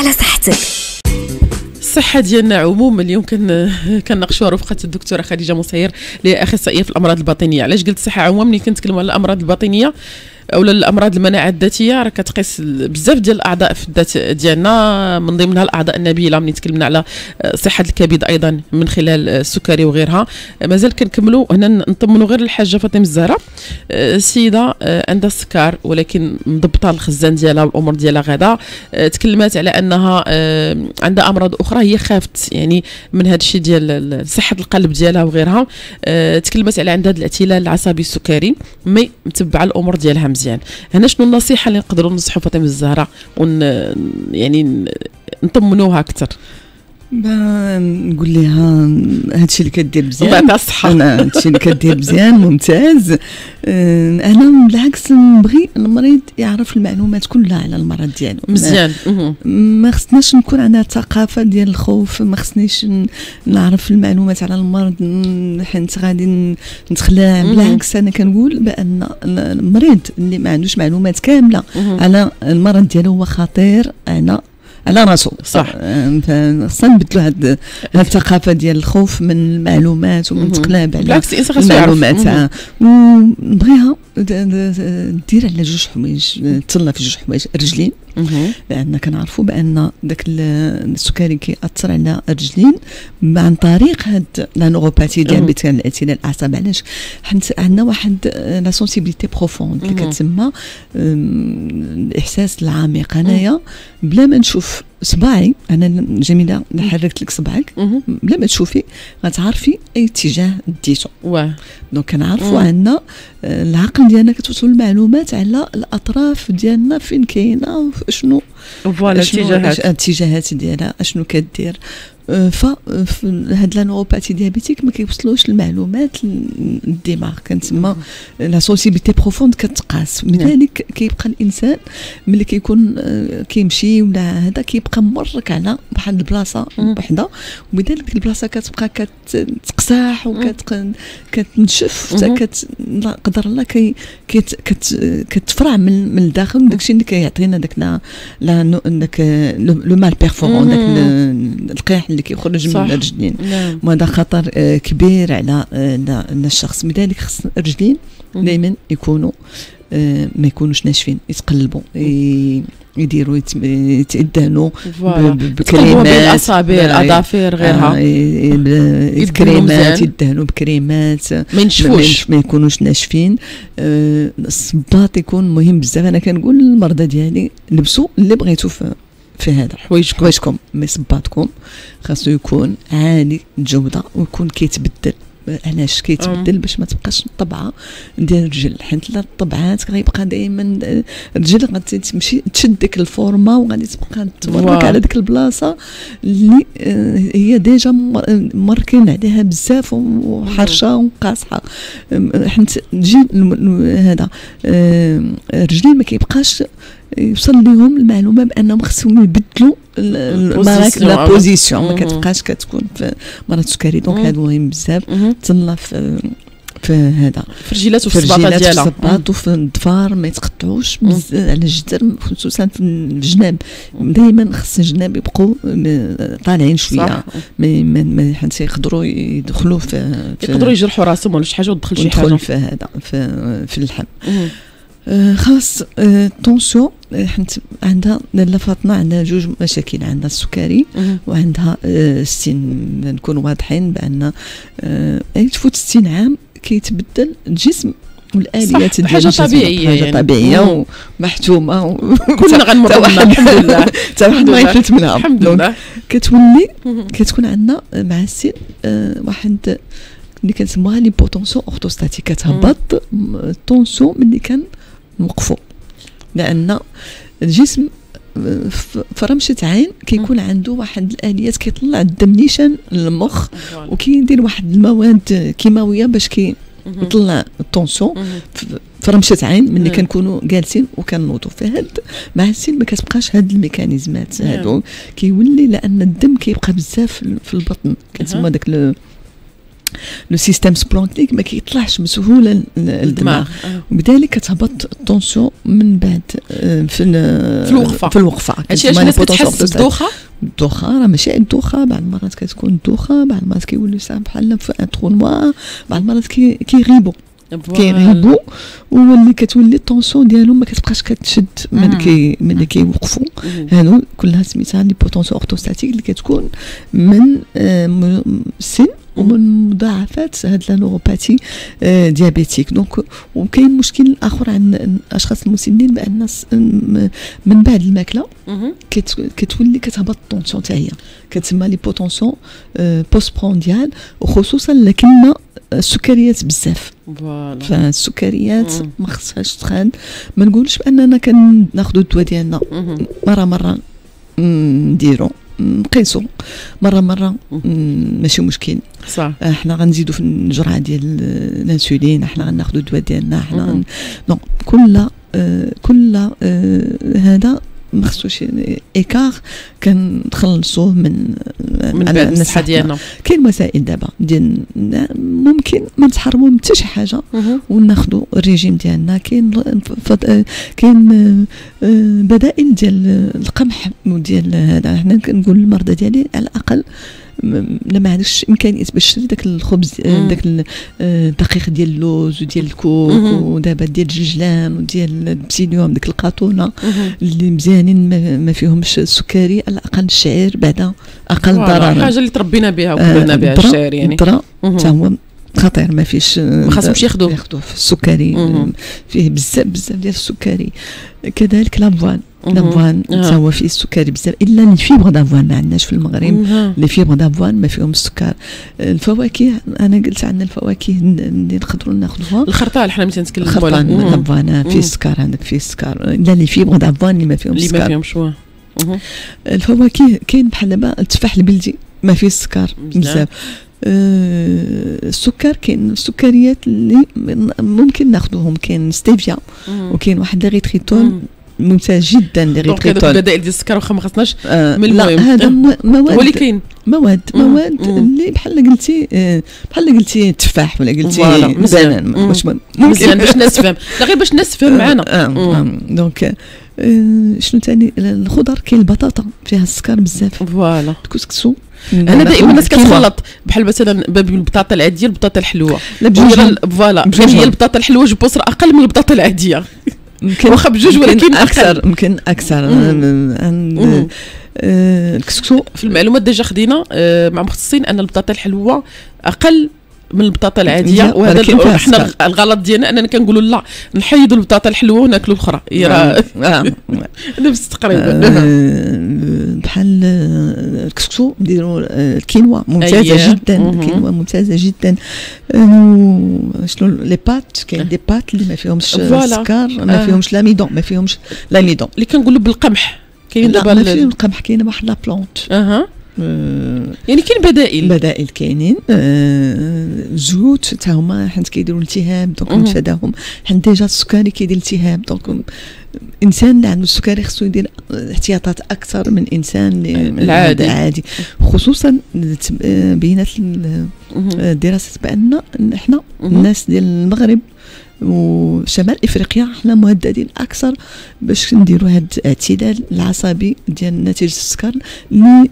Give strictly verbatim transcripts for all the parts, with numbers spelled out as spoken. على صحتك. الصحة ديالنا عموما اليوم كن كنناقشوها رفقة الدكتورة خديجه مسير اللي هي اخصائية في الامراض الباطنية. علاش قلت الصحة عموما؟ ملي كنتكلموا على الامراض الباطنية اولا الامراض المناعه الذاتيه راه كتقيس بزاف ديال الاعضاء في الذات ديالنا، من ضمنها الاعضاء النبيله. ملي تكلمنا على صحه الكبد ايضا من خلال السكري وغيرها. مازال كنكملوا هنا نطمنوا غير الحاجه فاطمة الزهراء، السيده عندها السكر ولكن مضبطه الخزان ديالها والامور ديالها غدا. تكلمات على انها عندها امراض اخرى، هي خافت يعني من هذا الشيء ديال صحه القلب ديالها وغيرها. تكلمات على عندها الاعتلال العصبي السكري مي متبعه الامور ديالها مزيان. هنا شنو النصيحه اللي نقدروا ننصحوا فاطمة الزهراء ون يعني نطمنوها اكثر؟ نقول لها هادشي اللي كدير مزيان، وبعدها الصحه هادشي اللي كدير مزيان ممتاز. انا بالعكس نبغي المريض يعرف المعلومات كلها على المرض ديالو مزيان. ما خصناش نكون عندنا ثقافه ديال الخوف، ما خصنيش نعرف المعلومات على المرض حيت غادي نتخلع. بالعكس انا كنقول بان المريض اللي ما عندوش معلومات كامله على المرض ديالو هو خطير انا على راسو صح. خصنا نبدلو هاد الثقافه ديال الخوف من المعلومات ومن التقلاب على المعلومات. ونبغيها دير على جوج حوايج، تسلى في جوج حوايج. الرجلين لان كنعرفوا بان داك السكري كيأثر على الرجلين عن طريق هاد لا نوغوباثي ديابيتيك الاعتلال الاعصاب. علاش؟ حيت عندنا واحد لا سوسيتي بروفوند اللي كتسمى الاحساس العميق. انايا بلا ما نشوف صباعي، انا جميله حركت لك صباعك بلا ما تشوفي غتعرفي اي اتجاه ديتو. واه دونك كنعرفوا عندنا العقل ديالنا كتوصل المعلومات على الاطراف ديالنا فين كاينه وشنو فوالا الاتجاهات الاتجاهات ديالها اشنو كدير. ف هاد لا نوباثي ديابيتيك ما كيوصلوش المعلومات للدماغ، كنتسمى لا سوسيتي بروفوند كتقاس. لذلك كيبقى الانسان ملي كيكون كيمشي ولا هذا كيبقى مورك على واحد البلاصه وحده، وبذلك البلاصه كتبقى كتقساح وكتنشف كت قدر الله كي كتفرع من من الداخل. وداك الشيء اللي كيعطينا داك لا داك لو مال بيرفورون داك القيح اللي كيخرج من الرجلين، وهذا خطر كبير على الشخص. لذلك خص الرجلين دائما يكونوا ما يكونوش ناشفين، يتقلبوا، يديروا يتأدهنوا بكريمات الاصابع الاظافر غيرها، الكريمات يدهنوا بكريمات ما ينشفوش، ما يكونوش ناشفين. الصباط يكون مهم بزاف. انا كنقول للمرضى ديالي لبسوا اللي بغيتوا في هذا حوايجكم حوايجكم مي صباطكم خاصو يكون عالي الجوده ويكون كيتبدل. علاش كيتبدل؟ باش ما تبقاش الطبعه ديال الرجل، حيت لا الطبعات غيبقى دائما الرجل غادي تمشي تشدك الفورمه وغادي تبقى تورك على ديك البلاصه اللي هي ديجا ماركين عليها بزاف وحرشه وقاصحه. حيت تجي هذا الرجل ما كيبقاش يوصل لهم المعلومه بانهم خصهم يبدلوا لا بوزيسيون، ما كتبقاش كتكون في مرض السكري. دونك هذا مهم بزاف. تسنى في في هذا في الرجيلات وفي الصباط ديالها، في الصباط وفي الظفار ما يتقطعوش على الجدر، خصوصا في الجناب. دائما خص الجناب يبقوا طالعين شويه حيت يقدروا يدخلوا في يقدروا يجرحوا راسهم ولا شي حاجه وتدخل شي حاجه في هذا في اللحم. خاص الطونسيون حيت عندها لا فاطمه عندها جوج مشاكل، عندها السكري وعندها السن. نكون واضحين بان اي تفوت ستين عام كيتبدل الجسم والاليات ديالنا، حاجه طبيعيه حاجه طبيعيه ومحتومه كلنا غنمروا منها الحمد لله حتى واحد ما يفلت منها. الحمد لله كتولي كتكون عندنا مع السن واحد اللي كنسموها لي بوتونسيو اوتوستاتيك، كتهبط الطونسيون ملي كنوقفوا، لان الجسم فرمشة عين كيكون عنده واحد الاليات كيطلع الدم نيشان للمخ وكيدير واحد المواد كيماويه باش كيطلع الطونسيون فرمشة عين ملي كنكونوا جالسين وكنوضوا. فهاد مع السن ما كتبقاش هاد الميكانيزمات هادو، كيولي لان الدم كيبقى بزاف في البطن، كتسمى داك لو سيستم سبلانتيك ما كيطلعش بسهوله للدماغ، وبذلك كتهبط الطونسيون من بعد في في الوقفه في الوقفه هادشي علاش الناس كتحس بالدوخه. الدوخه راه ماشي الدوخه، بعض المرات كتكون الدوخه، بعض المرات كيولي صعب بحال في ان ترو نوار، بعض المرات كيغيبوا كيغيبوا واللي كتولي الطونسيون ديالهم ما كتبقاش كتشد ملي ملي كيوقفوا. هادو كلها سميتها لي بوتونسيو اوتوستاتيك اللي كتكون من السن ومن مضاعفات هاد لا نوغوباثي ديابيتيك. دونك وكاين مشكل اخر عند الاشخاص المسنين بان من بعد الماكله كتولي كتهبط الطونسيون حتى هي، كتسمى لي بوتونسيو بوست برونديال، وخصوصا لكن السكريات بزاف. فوالا فالسكريات ما خصهاش تخان. ما نقولش باننا كناخذوا الدواء ديالنا مره مره نديرو نقيسو مره مره ماشي مشكل صح. احنا غنزيدو في الجرعه ديال الانسولين، احنا غناخذوا الدواء ديالنا، احنا دونك كل كل هذا ما خصوش ايكار كنخلصوه من من بعد الصحه ديالنا. كاين وسائل دابا ديال ممكن ما نتحرموا من حتى شي حاجه وناخذوا الريجيم ديالنا. كاين كاين بدائل ديال القمح وديال هذا. حنا كنقول للمرضى ديالي على الاقل لا ما عندكش امكانيات باش تشري داك الخبز، داك الدقيق ديال اللوز وديال الكوك ودابا ديال الجلام وديال البسيليوم، داك القاطونه اللي مزيانين ما فيهمش السكري، على الاقل الشعير بعدا اقل ضررا، حاجه اللي تربينا بها وكبرنا بها. الشعير يعني حتى هو خطير، ما فيش ما خاصهمش ياخذوه ياخذوه في السكري، فيه بزاف بزاف ديال السكري. كذلك لافوان لافوان حتى هو فيه السكري بزاف، الا الفيبر دافوان ما عندناش في المغرب، لي فيبر دافوان ما فيهم السكر. الفواكه انا قلت عندنا الفواكه اللي نقدروا ناخذوها، الخرطال حنا ملي نتكلموا على الخرطال دافوان فيه السكر، عندك فيه السكر الا لي فيبر دافوان اللي ما فيهمش السكر، اللي ما فيهمش. الفواكه كاين بحال دابا التفاح البلدي ما فيه السكر بزاف. السكر كاين السكريات اللي ممكن ناخذوهم، كاين ستيفيا وكاين واحد ليغيتريتول ممتاز جدا ليغيتريتول. دونك البدائل ديال السكر واخا ما خصناش من المهم، هذا مواد ولي كاين مواد مواد اللي بحال قلتي بحال قلتي التفاح ولا قلتي مزيان واش مزيان باش الناس تفهم، لا غير باش الناس تفهم معنا. دونك شنو ثاني الخضر، كاين البطاطا فيها السكر بزاف. فوالا الكسكسو انا دائما الناس كتخلط بحال مثلا باب البطاطا العاديه البطاطا الحلوه، فوالا هي البطاطا الحلوه جبصره اقل من البطاطا العاديه، واخا بجوج ولكن اكثر يمكن اكثر. الكسكسو في المعلومات ديجا خدينا مع مختصين ان البطاطا الحلوه اقل من البطاطا العاديه، وهذا حنا الغلط ديالنا اننا كنقولوا لا نحيدوا البطاطا الحلوه وناكلوا الاخرى، هي راه نفس تقريبا. بحال الكسكسو نديروا الكينوا ممتازه جدا، الكينوا ممتازه جدا. شنو لي بات، كاين دي بات اللي ما فيهمش السكر، ما فيهمش لاميدون، ما فيهمش لاميدون اللي كنقولوا بالقمح. كاين دابا ما فيهمش القمح، كاينه واحد لا بلونت اها يعني كاين بدائل بدائل كاينين. الزيوت حتى هما حيت كيديروا التهاب دونك نتفاداهم، حيت ديجا السكري كيدير التهاب. دونك الانسان اللي عنده السكري خصو يدير احتياطات اكثر من الانسان العادي عادي، خصوصا بينات الدراسات بان احنا الناس ديال المغرب وشمال افريقيا حنا مهددين اكثر باش نديروا هذا الاعتدال العصبي ديال نتيجه السكر اللي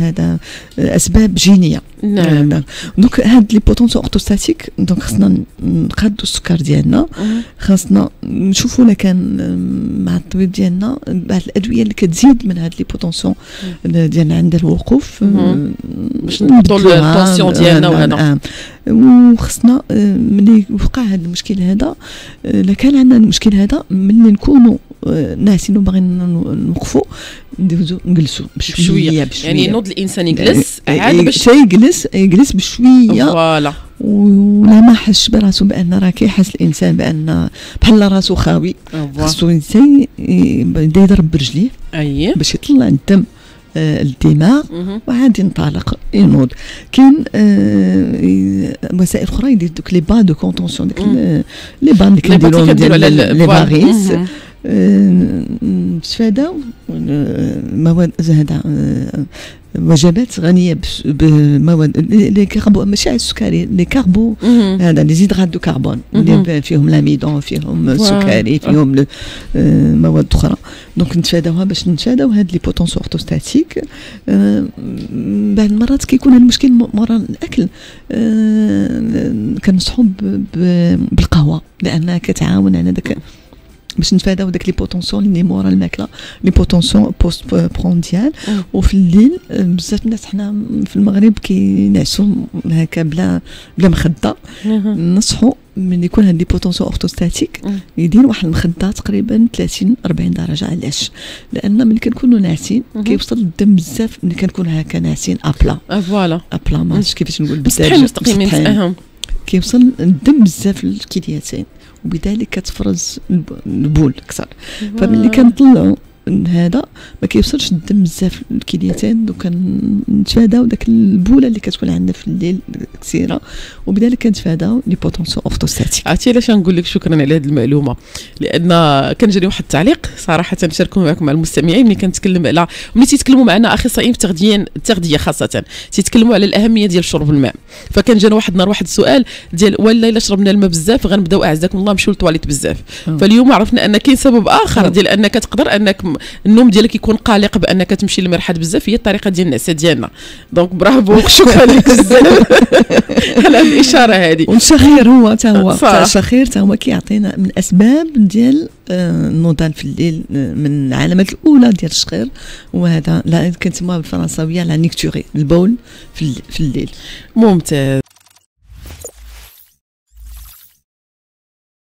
هذا اسباب جينيه. نعم دونك هاد لي بوتونسو اوتوستاتيك، دونك خصنا نقادوا السكر ديالنا، خاصنا نشوفوا الا كان مع الطبيب ديالنا بعض الادويه اللي كتزيد من هاد لي بوتونسو ديالنا عند الوقوف باش نضبطوا الطونسيون ديالنا. وهنا وخصنا ملي وقع هاد المشكل هذا، الا كان عندنا المشكل هذا ملي نكونوا ناعسين وباغي نوقفوا ندوزو نجلسوا بشويه بشويه، يعني نوض الانسان يجلس عاد باش يجلس يجلس بشويه. فوالا ولا ما حسش براسو بان راه كيحس الانسان بان بحال راسو خاوي، خصو الانسان يبدا يضرب برجليه اييه باش يطلع الدم الدماغ وعادي ينطلق ينوض. كاين وسائل اخرى يدير دوك لي با دو كونتونسيون، ديك لي با اللي كنديروهم ديال لي باغيس نتفاداو مواد هذا وجبات غنيه بالمواد لي كاربو ماشي السكري لي كاربو هذا لي زيدغات دو كربون اللي فيهم لاميدون فيهم السكري فيهم مواد اخرى دونك نتفاداوها باش نتفاداو هاد لي بوتونسو اوتوستاتيك. بعض المرات كيكون المشكل مورا الاكل كنصحوا بالقهوه لانها كتعاون على داك باش نتفاداو داك لي بوتونسيون اللي مورا الماكله لي بوتونسيون بوست بو برونديال. وفي الليل بزاف الناس حنا في المغرب كينعسوا هكا بلا بلا مخده. نصحوا من يكون هاد لي بوتونسيون اوتوستاتيك يدير واحد المخده تقريبا ثلاثين أربعين درجه. علاش؟ لان ملي كنكونوا ناعسين كيوصل الدم بزاف. ملي كنكون هكا ناعسين ابلا فوالا ابلا ماعرفتش كيفاش نقول بالدارجه مستقيمين كيوصل الدم بزاف للكليتين وبذلك كتفرز البول اكثر. فملي كنطلعوا هذا ما كيوصلش الدم بزاف للكليتين وكنتفاداو داك البوله اللي كتكون عندنا في الليل كثيره وبذلك كنتفاداو لي بوتونسيو اوتوستاتيك. عرفتي علاش نقول لك شكرا على هذه المعلومه؟ لان كان جاني واحد التعليق صراحه نشاركو معكم مع المستمعين ملي كنتكلم على ملي تيتكلموا معنا اخصائيين في التغذيه التغذيه خاصه تيتكلموا على الاهميه ديال شرب الماء. فكان جانا واحد النهار واحد السؤال ديال ولا الا شربنا الماء بزاف غنبداو اعزكم الله نمشيو للطواليت بزاف. فاليوم عرفنا ان كاين سبب اخر ديال انك تقدر انك النوم ديالك يكون قلق بانك تمشي للمرحاض بزاف هي الطريقه ديال النعسه ديالنا. دونك برافو شكرا لك بزاف على الاشاره هذه. والشخير هو حتى هو الشخير حتى هو كيعطينا من اسباب ديال النوضان في الليل. من العلامات الاولى ديال الشخير وهذا كنسموها بالفرنساويه لا نكتوغي البول في الليل. ممتاز.